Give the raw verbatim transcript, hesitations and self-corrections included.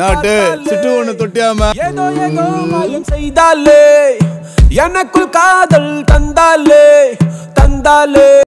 நாட்டு சுட்டு ஒண்ணு தொட்டியாமா ஏதோ ஏதோ மாயம் செய்தாலே எனக்குள் காதல் தந்தாலே தந்தாலே.